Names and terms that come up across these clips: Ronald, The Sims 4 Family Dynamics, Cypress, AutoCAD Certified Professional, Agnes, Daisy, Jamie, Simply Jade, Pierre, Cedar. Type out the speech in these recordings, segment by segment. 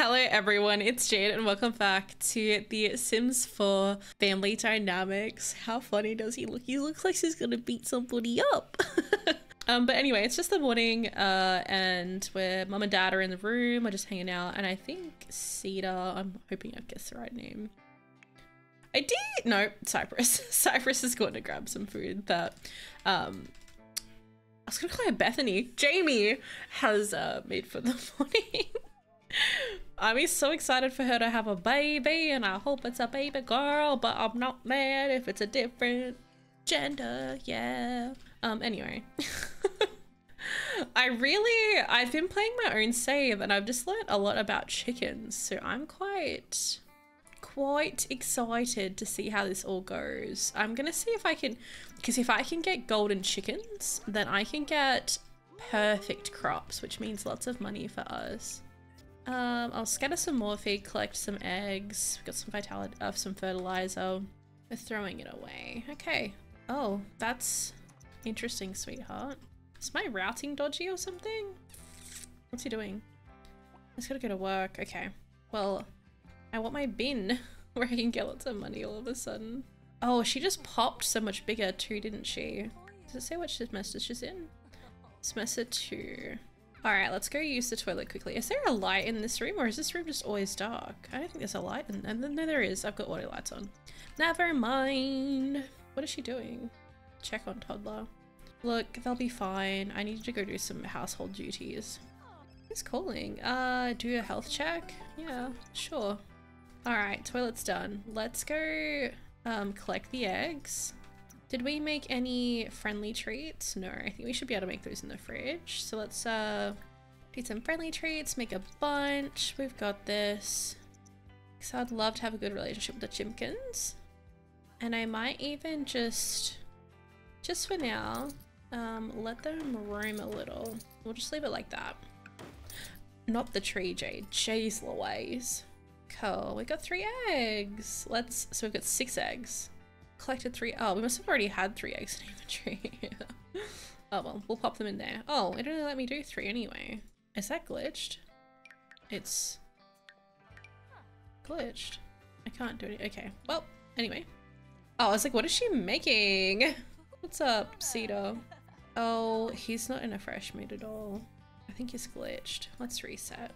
Hello everyone, it's Jade and welcome back to The Sims 4 Family Dynamics. How funny does he look? He looks like he's gonna beat somebody up. But anyway, it's just the morning and where mum and dad are in the room, we're just hanging out, and I think Cedar, I'm hoping I've guessed the right name. I did, no, Cypress. Cypress is going to grab some food that, I was gonna call her Bethany. Jamie has made for the morning. I'm so excited for her to have a baby, and I hope it's a baby girl, but I'm not mad if it's a different gender. Yeah. Anyway, I've been playing my own save and I've just learned a lot about chickens, so I'm quite excited to see how this all goes. I'm gonna see if I can, because if I can get golden chickens, then I can get perfect crops, which means lots of money for us. I'll scatter some more feed, collect some eggs. We've got some vitality, some fertilizer. We're throwing it away. Okay. Oh, that's interesting, sweetheart. Is my routing dodgy or something? What's he doing? I just gotta go to work. Okay. Well, I want my bin where I can get lots of money all of a sudden. Oh, she just popped so much bigger too, didn't she? Does it say what semester she's in? Semester 2. Alright, let's go use the toilet quickly. Is there a light in this room, or is this room just always dark? I don't think there's a light in there. No, there is. I've got auto lights on. Never mind. What is she doing? Check on toddler. Look, they'll be fine. I need to go do some household duties. Who's calling? Do a health check? Yeah, sure. Alright, toilet's done. Let's go collect the eggs. Did we make any friendly treats? No, I think we should be able to make those in the fridge. So let's do some friendly treats, make a bunch. We've got this. So I'd love to have a good relationship with the chimkins. And I might even just for now, let them roam a little. We'll just leave it like that. Not the tree, Jade. Jay's Louise. Cool, we got 3 eggs. So we've got 6 eggs. Collected 3. Oh, we must have already had 3 eggs in inventory. Yeah. Oh well, we'll pop them in there. Oh, it only let me do 3 anyway. Is that glitched? It's glitched. I can't do it. Okay. Well, anyway. Oh, I was like, what is she making? What's up, Cedar? Oh, he's not in a fresh mood at all. I think he's glitched. Let's reset.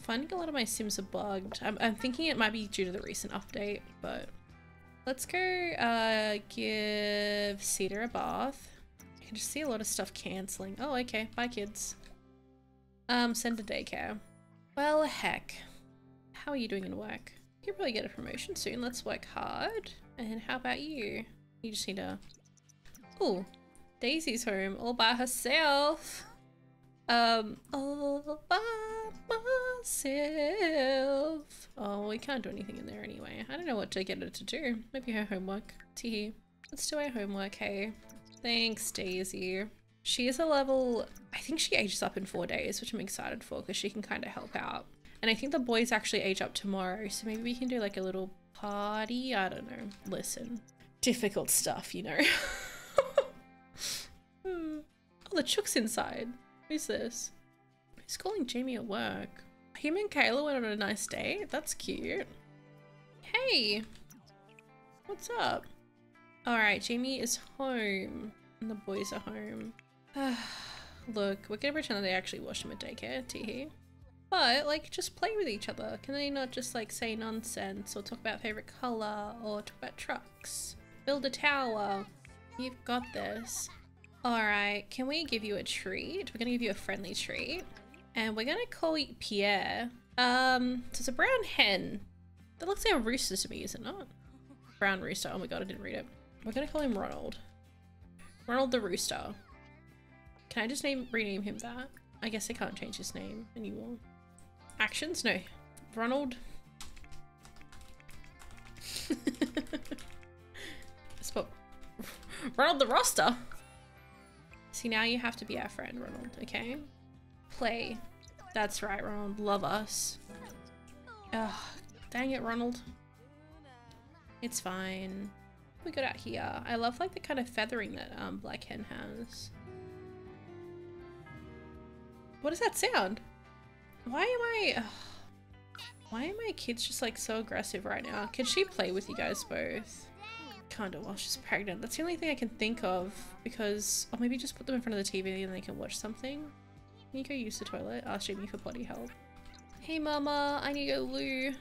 Finding a lot of my Sims are bugged. I'm thinking it might be due to the recent update, but let's go give Cedar a bath. I can just see a lot of stuff cancelling. Oh, okay. Bye, kids. Send to daycare. Well, heck. How are you doing in work? You can probably get a promotion soon. Let's work hard. And how about you? You just need to... Ooh. Daisy's home all by herself. All by myself. Oh, we can't do anything in there anyway. I don't know what to get her to do. Maybe her homework. Tee. Let's do our homework, hey. Thanks, Daisy. She is a level... I think she ages up in 4 days, which I'm excited for because she can kind of help out. And I think the boys actually age up tomorrow, so maybe we can do like a little party. I don't know. Listen. Difficult stuff, you know. Oh, the chook's inside. Who's this? Who's calling Jamie at work? Him and Kayla went on a nice date? That's cute. Hey! What's up? Alright, Jamie is home. And the boys are home. Look, we're gonna pretend that they actually watched him at daycare, teehee. But, like, just play with each other. Can they not just, like, say nonsense or talk about favourite colour or talk about trucks? Build a tower. You've got this. Alright, can we give you a treat? We're gonna give you a friendly treat. And we're gonna call you Pierre. So it's a brown hen. That looks like a rooster to me, is it not? Brown rooster. Oh my god, I didn't read it. We're gonna call him Ronald. Ronald the rooster. Can I just rename him that? I guess I can't change his name anymore. Actions? No. Ronald. Spot. Ronald the roster. See, now you have to be our friend, Ronald, okay? Play. That's right, Ronald. Love us. Ugh. Dang it, Ronald. It's fine. We got out here. I love, like, the kind of feathering that Black Hen has. What does that sound? Why am I... Ugh. Why are my kids just like so aggressive right now? Can she play with you guys both? Can't do it while she's pregnant. That's the only thing I can think of, because I'll maybe just put them in front of the TV and they can watch something. Can you go use the toilet? Ask Jamie for potty help. Hey mama, I need to go loo.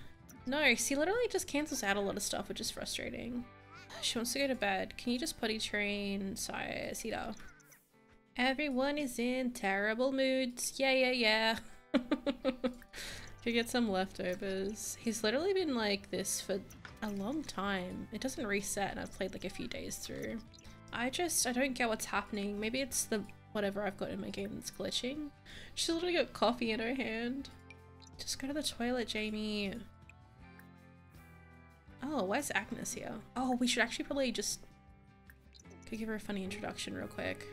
No, she literally just cancels out a lot of stuff, which is frustrating. She wants to go to bed. Can you just potty train Cedar? Everyone is in terrible moods. Yeah. Could get some leftovers. He's literally been like this for a long time. It doesn't reset, and I've played like a few days through. I don't get what's happening. Maybe it's the whatever I've got in my game that's glitching. She's literally got coffee in her hand. Just go to the toilet, Jamie. Oh, why is Agnes here? Oh, we should actually probably just could give her a funny introduction real quick.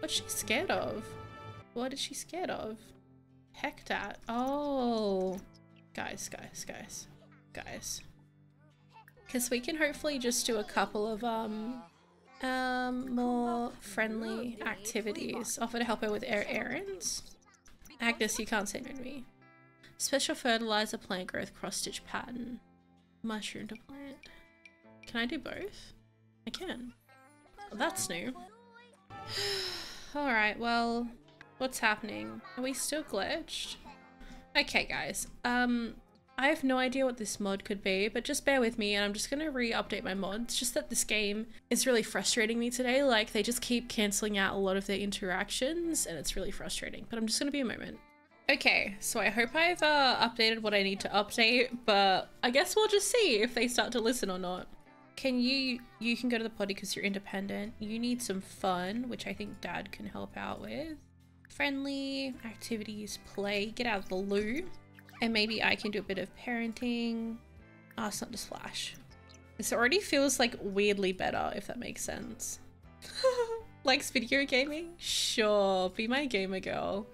What's she scared of? What is she scared of? Heck that. Oh. Guys. Because we can hopefully just do a couple of more friendly activities. Offer to help her with errands. Agnes, you can't say no to me. Special fertilizer plant growth cross-stitch pattern. Mushroom to plant. Can I do both? I can. Well, that's new. Alright, well, what's happening? Are we still glitched? Okay guys, I have no idea what this mod could be, but just bear with me and I'm just gonna re-update my mods. Just that this game is really frustrating me today, like they just keep cancelling out a lot of their interactions and it's really frustrating, but I'm just gonna be a moment. Okay, so I hope I've updated what I need to update, but I guess we'll just see if they start to listen or not. You can go to the potty because you're independent. You need some fun, which I think Dad can help out with. Friendly, activities, play, get out of the loo. And maybe I can do a bit of parenting. Oh, it's not just Flash. This already feels like weirdly better, if that makes sense. Likes video gaming? Sure, be my gamer girl.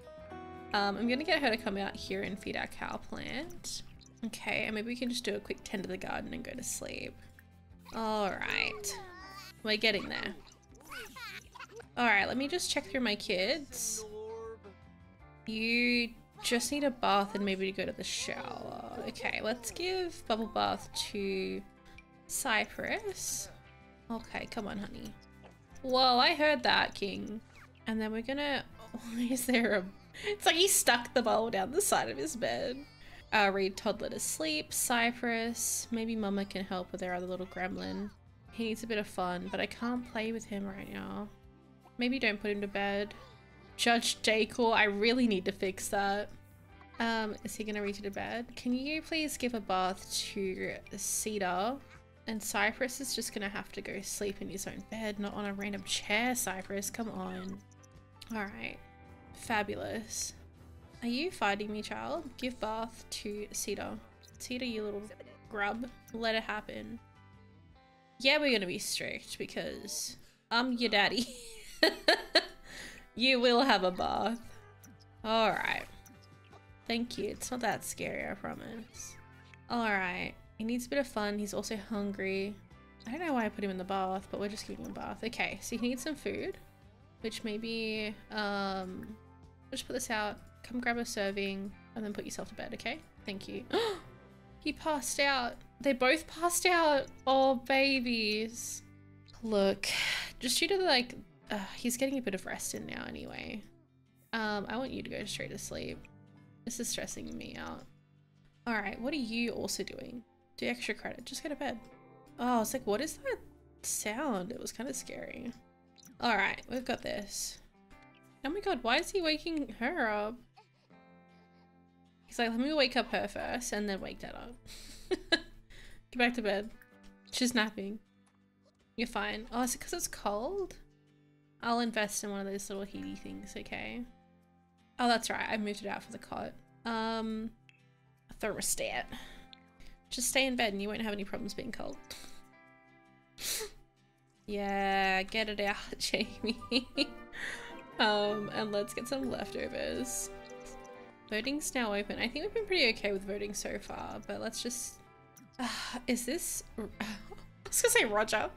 I'm gonna get her to come out here and feed our cow plant. Okay, and maybe we can just do a quick tend to the garden and go to sleep. Alright. We're getting there. Alright, let me just check through my kids. You just need a bath and maybe to go to the shower. Okay, let's give bubble bath to Cypress. Okay, come on, honey. Whoa, I heard that, King. And then we're gonna... Oh, is there a... It's like he stuck the bowl down the side of his bed. Read toddler to sleep. Cypress. Maybe Mama can help with our other little gremlin. He needs a bit of fun, but I can't play with him right now. Maybe don't put him to bed. Judge Jekyll. I really need to fix that. Is he gonna read you to bed? Can you please give a bath to Cedar? And Cypress is just gonna have to go sleep in his own bed, not on a random chair, Cypress. Come on. Alright. Fabulous. Are you fighting me, child? Give bath to Cedar. Cedar, you little grub. Let it happen. Yeah, we're gonna be strict because I'm your daddy. You will have a bath. Alright. Thank you. It's not that scary, I promise. Alright. He needs a bit of fun. He's also hungry. I don't know why I put him in the bath, but we're just giving him a bath. Okay, so he needs some food. Which maybe, just put this out, come grab a serving, and then put yourself to bed, okay? Thank you. He passed out. They both passed out. Oh, babies. Look, just due to like, he's getting a bit of rest in now anyway. I want you to go straight to sleep. This is stressing me out. All right, what are you also doing? Do extra credit, just go to bed. Oh, it's like, what is that sound? It was kind of scary. Alright, we've got this. Oh my god, why is he waking her up? He's like, let me wake up her first and then wake that up. Get back to bed. She's napping. You're fine. Oh, is it because it's cold? I'll invest in one of those little heaty things, okay? Oh, that's right. I moved it out for the cot. A thermostat. Just stay in bed and you won't have any problems being cold. Yeah, get it out, Jamie. And let's get some leftovers. Voting's now open. I think we've been pretty okay with voting so far, but let's just... is this... I was gonna say Roger.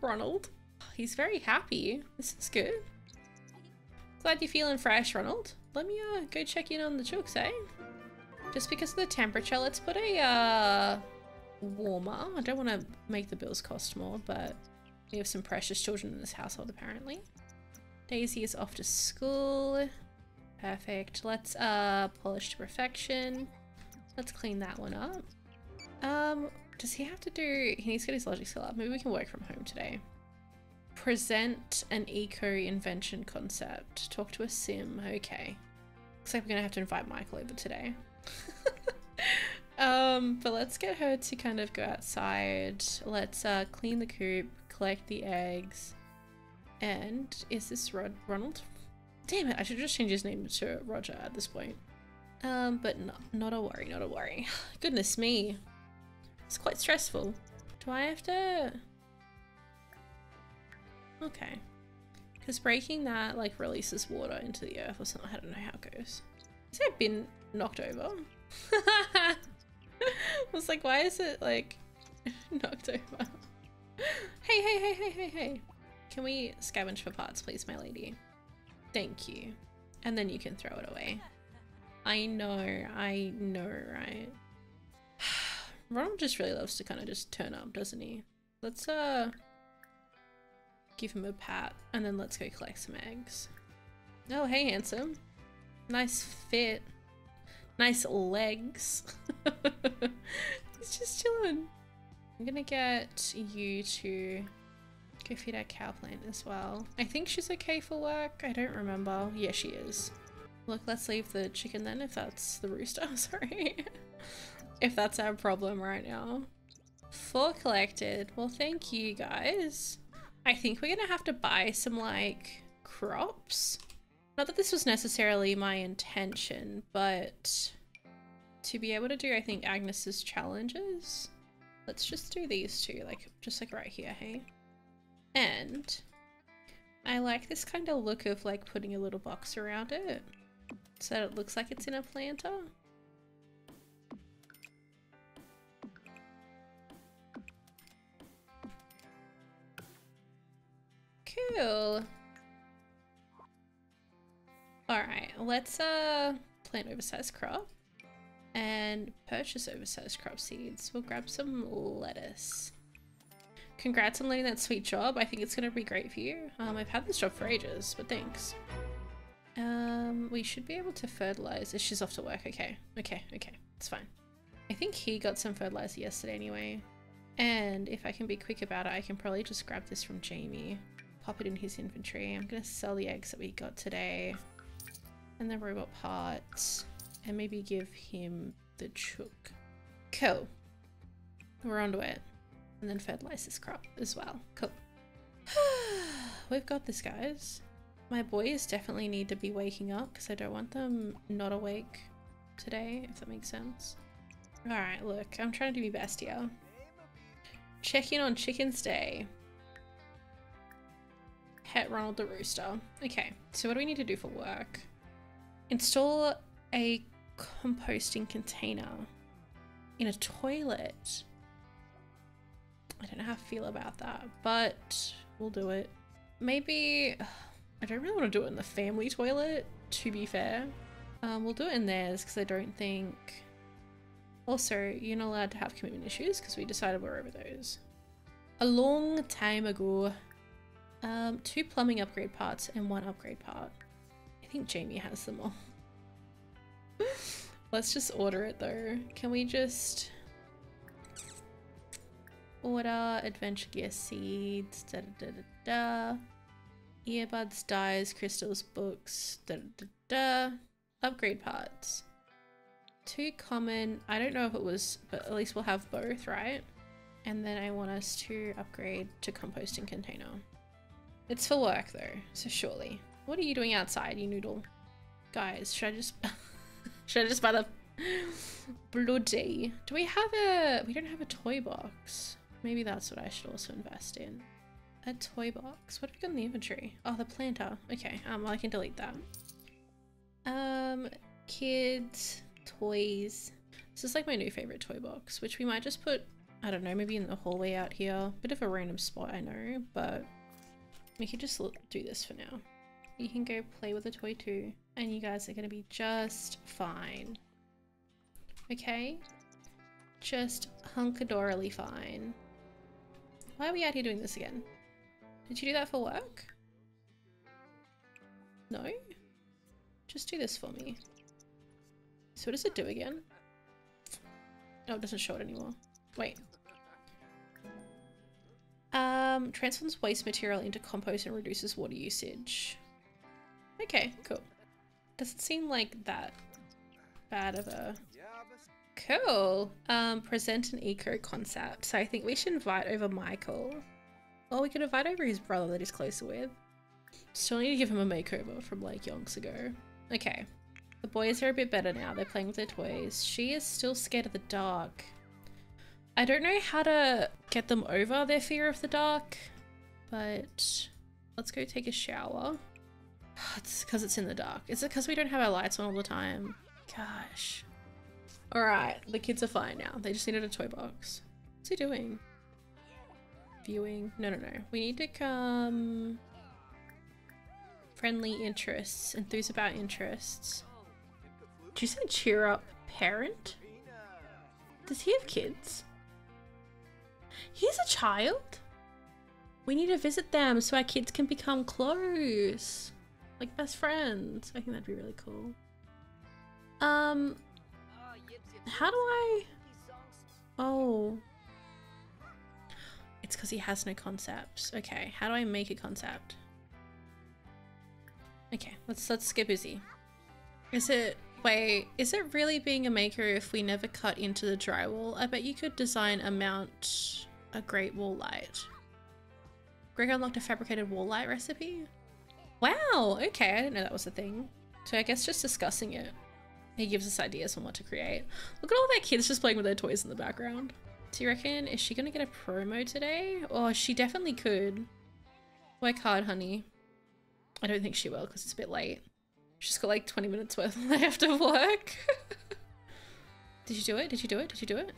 Ronald. He's very happy. This is good. Glad you're feeling fresh, Ronald. Let me go check in on the chooks, eh? Just because of the temperature, let's put a warmer. I don't want to make the bills cost more, but we have some precious children in this household apparently. Daisy is off to school. Perfect. Let's polish to perfection. Let's clean that one up. Does he have to do... He needs to get his logic skill up. Maybe we can work from home today. Present an eco-invention concept. Talk to a sim. Okay. Looks like we're going to have to invite Michael over today. But let's get her to kind of go outside. Let's clean the coop, collect the eggs. And is this Ronald? Damn it, I should just change his name to Roger at this point. But no, not a worry, not a worry. Goodness me. It's quite stressful. Do I have to... Okay. Because breaking that, like, releases water into the earth or something. I don't know how it goes. Has it been knocked over? I was like, why is it, like, knocked over? Hey. Can we scavenge for parts, please, my lady? Thank you. And then you can throw it away. I know, right? Ronald just really loves to kind of just turn up, doesn't he? Let's give him a pat and then let's go collect some eggs. Oh, hey, handsome. Nice fit. Nice legs. He's just chilling. I'm gonna get you to go feed our cow plant as well. I think she's okay for work. I don't remember. Yeah, she is. Look, let's leave the chicken then, if that's the rooster, sorry. If that's our problem right now. 4 collected. Well, thank you guys. I think we're gonna have to buy some, like, crops. Not that this was necessarily my intention, but to be able to do, I think, Agnes's challenges. Let's just do these two, like, just like right here, hey? And I like this kind of look of, like, putting a little box around it so that it looks like it's in a planter. Cool. Alright, let's plant oversized crop and purchase oversized crop seeds. We'll grab some lettuce. Congrats on learning that sweet job. I think it's going to be great for you. I've had this job for ages, but thanks. We should be able to fertilize. She's off to work. Okay. It's fine. I think he got some fertilizer yesterday anyway. And if I can be quick about it, I can probably just grab this from Jamie. Pop it in his inventory. I'm going to sell the eggs that we got today. And the robot parts. And maybe give him the chook. Cool. We're onto it. And then fertilize this crop as well. Cool. We've got this, guys. My boys definitely need to be waking up because I don't want them not awake today, if that makes sense. Alright, look, I'm trying to do my best here. Check in on Chicken's Day. Pet Ronald the Rooster. Okay, so what do we need to do for work? Install a composting container in a toilet. I don't know how I feel about that, but we'll do it. Maybe, I don't really want to do it in the family toilet, to be fair. We'll do it in theirs because I don't think... Also, you're not allowed to have commitment issues because we decided we're over those a long time ago. 2 plumbing upgrade parts and 1 upgrade part. I think Jamie has them all. Let's just order it though. Can we just... Order, adventure gear seeds, earbuds, dyes, crystals, books, upgrade parts. 2 common, I don't know if it was, but at least we'll have both, right? And then I want us to upgrade to composting container. It's for work though, so surely. What are you doing outside, you noodle? Guys, should I just, should I just buy the bloody? Do we have a, we don't have a toy box. Maybe that's what I should also invest in. A toy box. What have we got in the inventory? Oh, the planter. Okay, I can delete that. Kids, toys. This is like my new favorite toy box, which we might just put, I don't know, maybe in the hallway out here. Bit of a random spot, I know, but we could just do this for now. You can go play with a toy too, and you guys are gonna be just fine. okay? Just hunkadorily fine. Why are we out here doing this again? Did you do that for work? No? Just do this for me. So what does it do again? Oh, it doesn't show it anymore. Wait. Transforms waste material into compost and reduces water usage. Okay, cool. Doesn't seem like that bad of a... Cool! Present an eco concept. So I think we should invite over Michael. Or we could invite over his brother that he's closer with. Still need to give him a makeover from like yonks ago. Okay. The boys are a bit better now. They're playing with their toys. She is still scared of the dark. I don't know how to get them over their fear of the dark, but let's go take a shower. It's because it's in the dark. Is it because we don't have our lights on all the time? Gosh. All right, the kids are fine now. They just needed a toy box. What's he doing? Viewing? No. We need to come... Friendly interests, enthuse about interests. Did you say cheer up parent? Does he have kids? He's a child? We need to visit them so our kids can become close. Like best friends. I think that'd be really cool. How do I... Oh. It's because he has no concepts. Okay, how do I make a concept? Okay, let's skip Izzy. Is it... Wait, is it really being a maker if we never cut into the drywall? I bet you could design a mount, a great wall light. Greg unlocked a fabricated wall light recipe? Wow, okay, I didn't know that was a thing. So I guess just discussing it. He gives us ideas on what to create. Look at all their kids just playing with their toys in the background. Do you reckon, is she gonna get a promo today? Oh, she definitely could. Work hard, honey. I don't think she will because it's a bit late. She's got like 20 minutes worth left of work. Did you do it? Did you do it? Did you do it?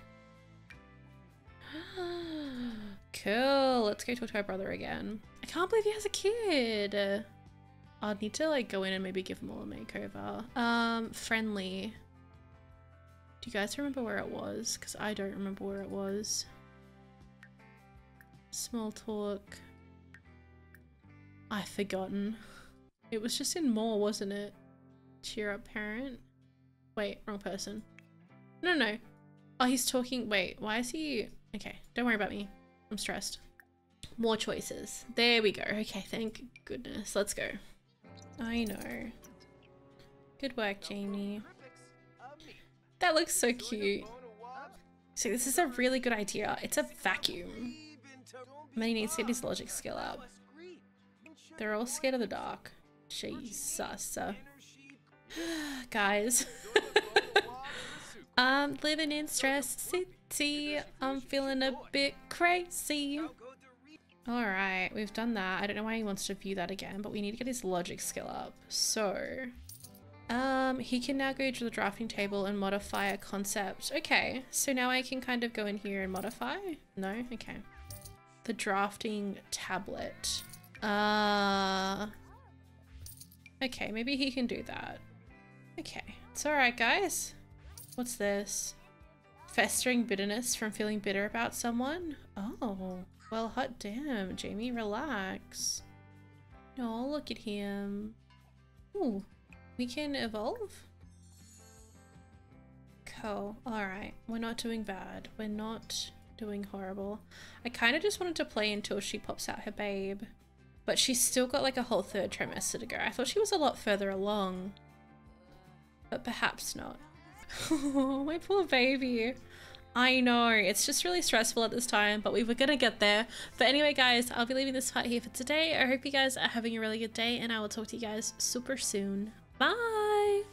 Cool. Let's go talk to our brother again. I can't believe he has a kid. I'd need to like go in and maybe give him all a makeover. Friendly. Do you guys remember where it was? Because I don't remember where it was. Small talk. I've forgotten. It was just in more, wasn't it? Cheer up parent. Wait, wrong person. No. Oh, he's talking. Wait, why is he? Okay, don't worry about me. I'm stressed. More choices. There we go. Okay, thank goodness. Let's go. I know. Good work, Jamie. That looks so cute. So this is a really good idea. It's a vacuum. Manny needs to get his logic skill up. They're all scared of the dark. Jesus. Guys. I'm living in Stress City. I'm feeling a bit crazy. Alright, we've done that. I don't know why he wants to view that again, but we need to get his logic skill up. So, he can now go to the drafting table and modify a concept. Okay, so now I can kind of go in here and modify? No? Okay. The drafting tablet. Okay, maybe he can do that. Okay, it's alright guys. What's this? Festering bitterness from feeling bitter about someone? Oh, well hot damn, Jamie, relax. No, look at him. Ooh, we can evolve? Cool, alright. We're not doing bad. We're not doing horrible. I kind of just wanted to play until she pops out her babe. But she's still got like a whole third trimester to go. I thought she was a lot further along, but perhaps not. Oh, my poor baby. I know, it's just really stressful at this time, but we were gonna get there. But anyway, guys, I'll be leaving this part here for today. I hope you guys are having a really good day and I will talk to you guys super soon. Bye.